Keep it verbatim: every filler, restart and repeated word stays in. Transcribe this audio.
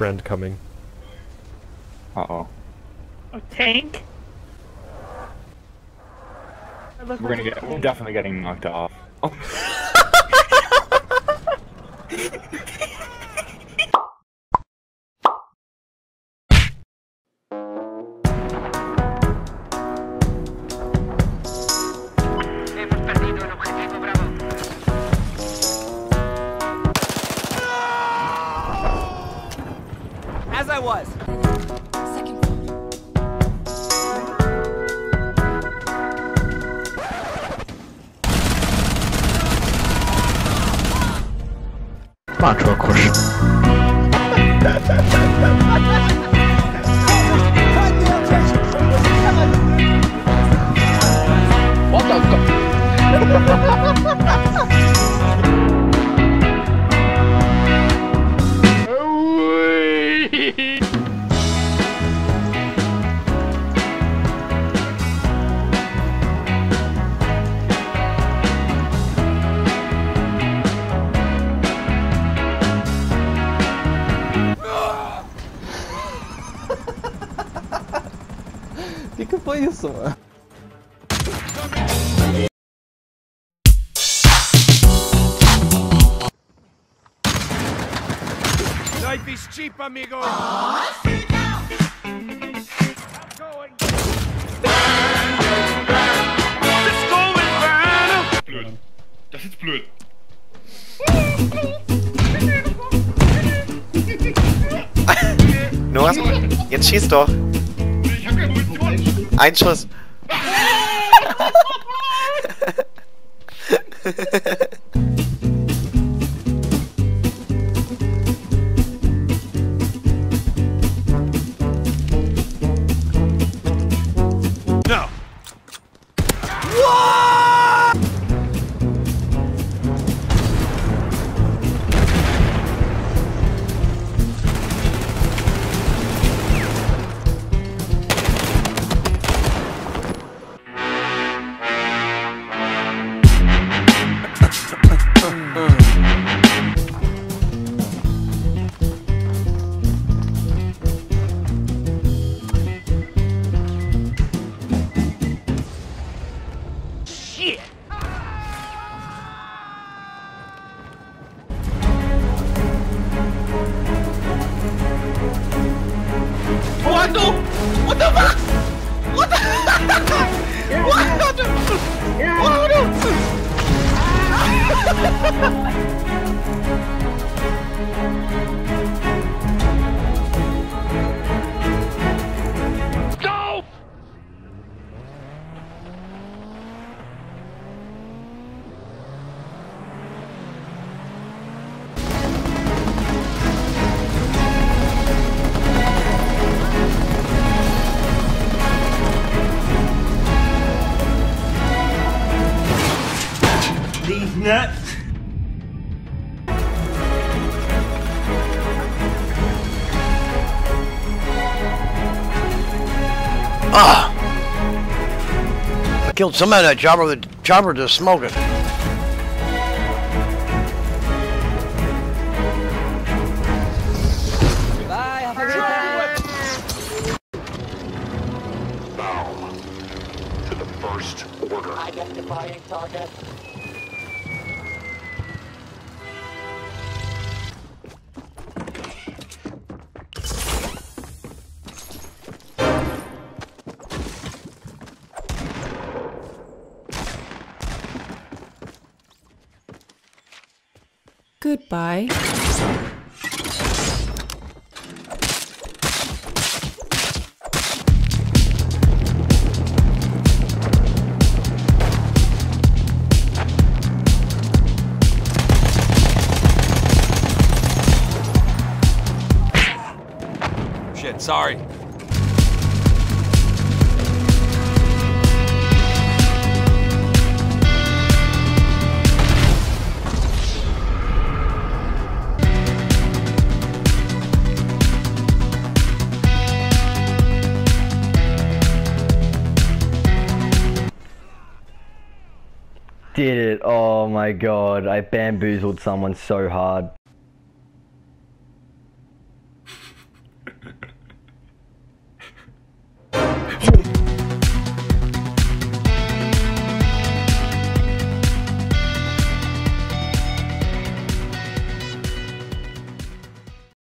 friend coming. Uh-oh. A tank? We're gonna get- we're definitely getting knocked off. Oh. As I was. Macho question. What the Que que foi isso, mano? Life is cheap, amigo. Das ist blöd. Noah, jetzt schieß doch. Ein Schuss. No. What? What the? What the fuck? What the? What the? What the? Go! These nuts. Ah! I killed somebody. That jobber, the jobber just smoking. Bye. Have a good time. Bow to the first order. Identifying target. Goodbye. Shit, sorry. Did it. Oh my god, I bamboozled someone so hard.